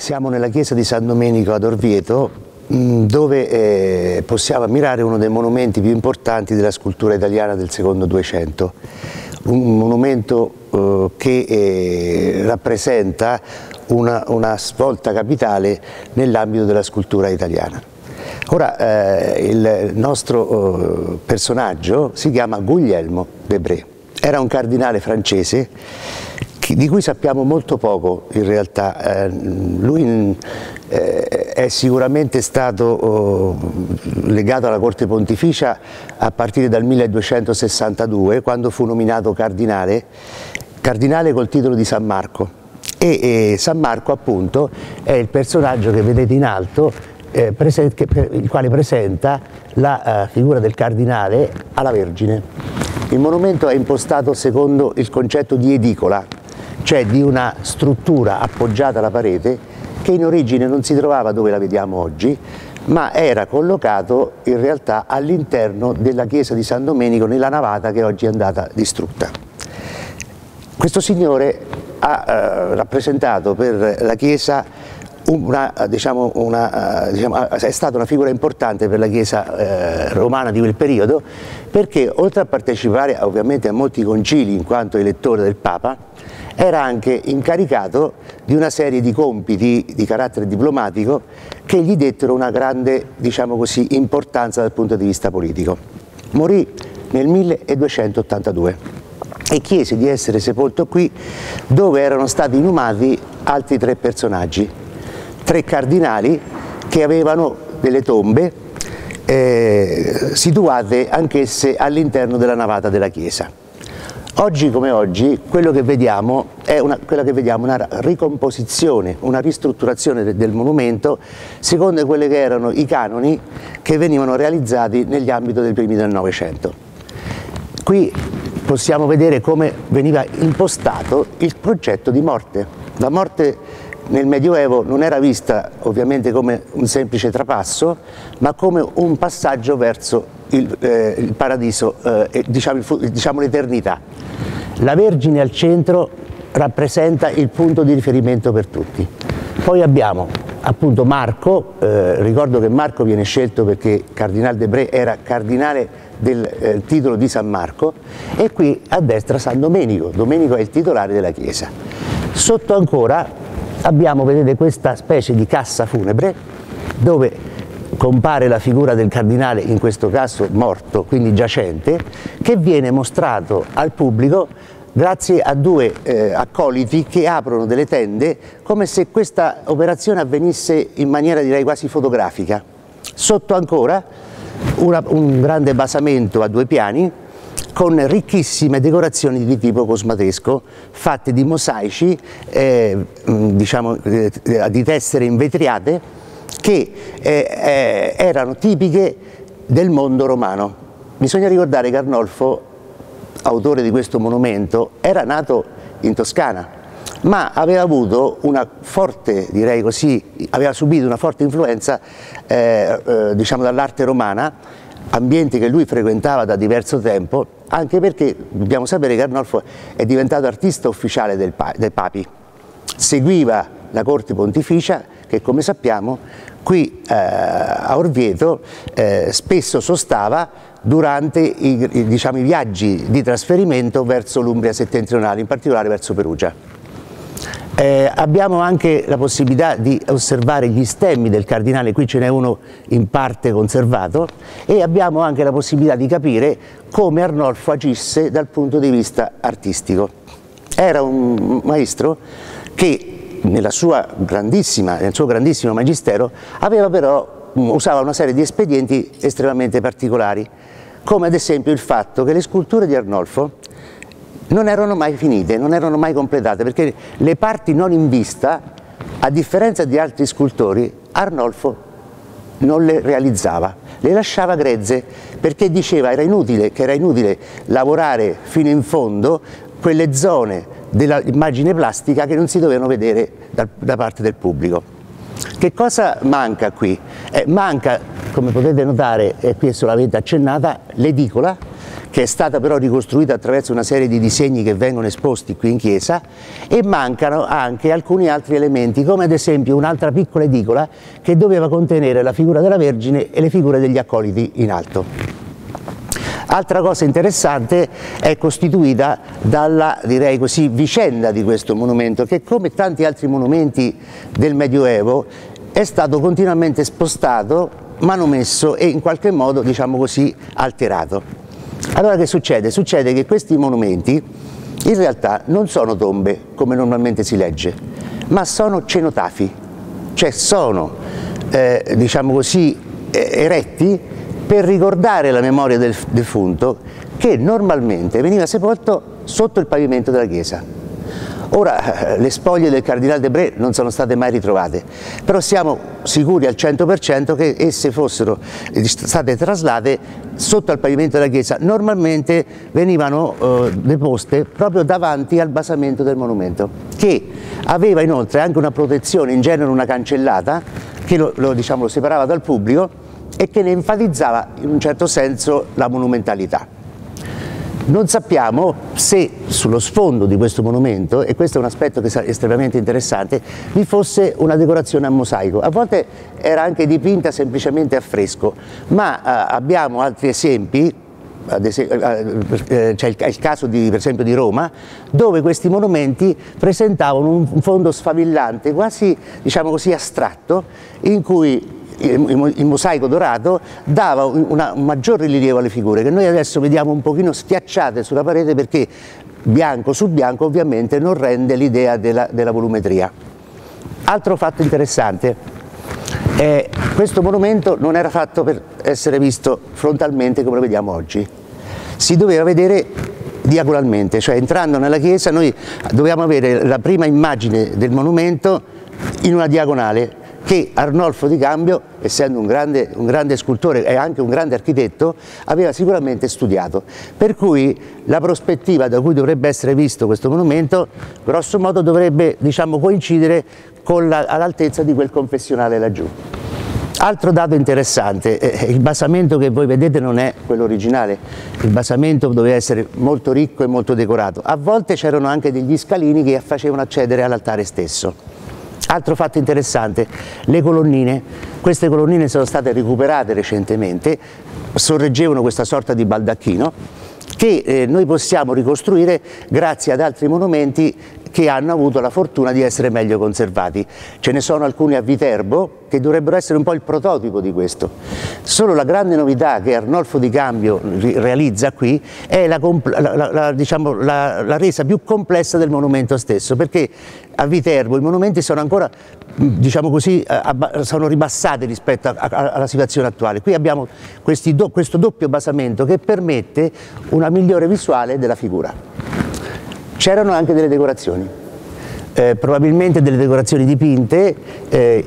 Siamo nella chiesa di San Domenico ad Orvieto, dove possiamo ammirare uno dei monumenti più importanti della scultura italiana del secondo 200, un monumento che rappresenta una svolta capitale nell'ambito della scultura italiana. Ora, il nostro personaggio si chiama Guglielmo de Braye, era un cardinale francese di cui sappiamo molto poco in realtà. Lui è sicuramente stato legato alla corte pontificia a partire dal 1262, quando fu nominato cardinale col titolo di San Marco, e San Marco appunto è il personaggio che vedete in alto, il quale presenta la figura del cardinale alla Vergine. Il monumento è impostato secondo il concetto di edicola, cioè di una struttura appoggiata alla parete che in origine non si trovava dove la vediamo oggi, ma era collocato in realtà all'interno della chiesa di San Domenico, nella navata che oggi è andata distrutta. Questo signore ha rappresentato per la chiesa è stata una figura importante per la chiesa romana di quel periodo, perché oltre a partecipare ovviamente a molti concili in quanto elettore del Papa, era anche incaricato di una serie di compiti di carattere diplomatico che gli dettero una grande, diciamo così, importanza dal punto di vista politico. Morì nel 1282 e chiese di essere sepolto qui, dove erano stati inumati altri tre personaggi, tre cardinali che avevano delle tombe situate anch'esse all'interno della navata della chiesa. Oggi come oggi quello che vediamo è una ricomposizione, una ristrutturazione del monumento secondo quelli che erano i canoni che venivano realizzati negli ambiti dei primi del Novecento. Qui possiamo vedere come veniva impostato il concetto di morte. La morte nel Medioevo non era vista ovviamente come un semplice trapasso, ma come un passaggio verso il paradiso, diciamo l'eternità. La Vergine al centro rappresenta il punto di riferimento per tutti. Poi abbiamo appunto Marco, ricordo che Marco viene scelto perché Cardinale de Braye era cardinale del titolo di San Marco, e qui a destra San Domenico. Domenico è il titolare della chiesa. Sotto ancora abbiamo, vedete, questa specie di cassa funebre dove compare la figura del cardinale, in questo caso morto, quindi giacente, che viene mostrato al pubblico grazie a due accoliti che aprono delle tende come se questa operazione avvenisse in maniera, direi, quasi fotografica. Sotto ancora un grande basamento a due piani con ricchissime decorazioni di tipo cosmatesco, fatte di mosaici, di tessere invetriate, che erano tipiche del mondo romano. Bisogna ricordare che Arnolfo, autore di questo monumento, era nato in Toscana, ma aveva avuto una forte, direi così, aveva subito una forte influenza dall'arte romana, ambienti che lui frequentava da diverso tempo, anche perché dobbiamo sapere che Arnolfo è diventato artista ufficiale dei papi, seguiva la corte pontificia che, come sappiamo, qui a Orvieto spesso sostava durante i viaggi di trasferimento verso l'Umbria settentrionale, in particolare verso Perugia. Abbiamo anche la possibilità di osservare gli stemmi del cardinale, qui ce n'è uno in parte conservato, e abbiamo anche la possibilità di capire come Arnolfo agisse dal punto di vista artistico. Era un maestro che nel suo grandissimo magistero usava una serie di espedienti estremamente particolari, come ad esempio il fatto che le sculture di Arnolfo non erano mai finite, non erano mai completate, perché le parti non in vista, a differenza di altri scultori, Arnolfo non le realizzava, le lasciava grezze, perché diceva che era inutile lavorare fino in fondo quelle zone dell'immagine plastica che non si dovevano vedere da parte del pubblico. Che cosa manca qui? Manca, come potete notare, e qui solamente accennata, l'edicola, che è stata però ricostruita attraverso una serie di disegni che vengono esposti qui in chiesa, e mancano anche alcuni altri elementi, come ad esempio un'altra piccola edicola che doveva contenere la figura della Vergine e le figure degli accoliti in alto. Altra cosa interessante è costituita dalla, direi così, vicenda di questo monumento, che come tanti altri monumenti del Medioevo è stato continuamente spostato, manomesso e in qualche modo, diciamo così, alterato. Allora che succede? Succede che questi monumenti in realtà non sono tombe, come normalmente si legge, ma sono cenotafi, cioè sono, diciamo così, eretti per ricordare la memoria del defunto, che normalmente veniva sepolto sotto il pavimento della chiesa. Ora, le spoglie del Cardinale de Braye non sono state mai ritrovate, però siamo sicuri al 100% che esse fossero state traslate sotto al pavimento della chiesa. Normalmente venivano deposte proprio davanti al basamento del monumento, che aveva inoltre anche una protezione, in genere una cancellata, che lo separava dal pubblico, e che ne enfatizzava in un certo senso la monumentalità. Non sappiamo se sullo sfondo di questo monumento, e questo è un aspetto che è estremamente interessante, vi fosse una decorazione a mosaico. A volte era anche dipinta semplicemente a fresco, ma abbiamo altri esempi, c'è il caso di, per esempio, di Roma, dove questi monumenti presentavano un fondo sfavillante, quasi, diciamo così, astratto, in cui il mosaico dorato dava un maggior rilievo alle figure, che noi adesso vediamo un pochino schiacciate sulla parete, perché bianco su bianco ovviamente non rende l'idea della volumetria. Altro fatto interessante, questo monumento non era fatto per essere visto frontalmente come lo vediamo oggi, si doveva vedere diagonalmente, cioè entrando nella chiesa noi dovevamo avere la prima immagine del monumento in una diagonale, che Arnolfo di Cambio, essendo un grande scultore e anche un grande architetto, aveva sicuramente studiato, per cui la prospettiva da cui dovrebbe essere visto questo monumento grosso modo dovrebbe, diciamo, coincidere con all'altezza di quel confessionale laggiù. Altro dato interessante, il basamento che voi vedete non è quello originale, il basamento doveva essere molto ricco e molto decorato, a volte c'erano anche degli scalini che facevano accedere all'altare stesso. Altro fatto interessante, le colonnine, queste colonnine sono state recuperate recentemente, sorreggevano questa sorta di baldacchino che noi possiamo ricostruire grazie ad altri monumenti che hanno avuto la fortuna di essere meglio conservati. Ce ne sono alcuni a Viterbo che dovrebbero essere un po' il prototipo di questo. Solo la grande novità che Arnolfo di Cambio realizza qui è la resa più complessa del monumento stesso, perché a Viterbo i monumenti sono ancora, diciamo così, sono ribassati rispetto alla situazione attuale. Qui abbiamo questo doppio basamento che permette una migliore visuale della figura. C'erano anche delle decorazioni, probabilmente delle decorazioni dipinte,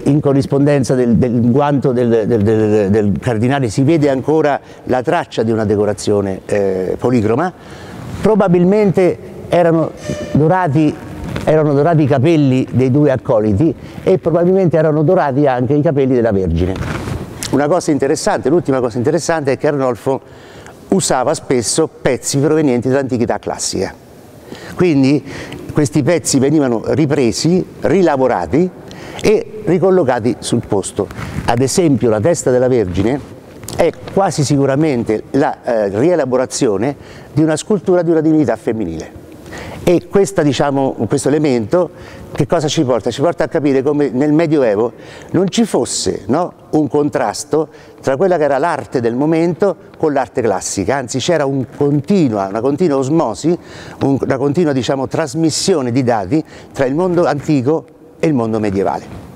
in corrispondenza del guanto del cardinale si vede ancora la traccia di una decorazione policroma, probabilmente erano dorati i capelli dei due accoliti e probabilmente erano dorati anche i capelli della Vergine. Una cosa interessante, l'ultima cosa interessante, è che Arnolfo usava spesso pezzi provenienti dall'antichità classica. Quindi questi pezzi venivano ripresi, rilavorati e ricollocati sul posto. Ad esempio la testa della Vergine è quasi sicuramente la rielaborazione di una scultura di una divinità femminile. E questo elemento che cosa ci porta? Ci porta a capire come nel Medioevo non ci fosse, no, un contrasto tra quella che era l'arte del momento con l'arte classica, anzi c'era una continua osmosi, una continua, diciamo, trasmissione di dati tra il mondo antico e il mondo medievale.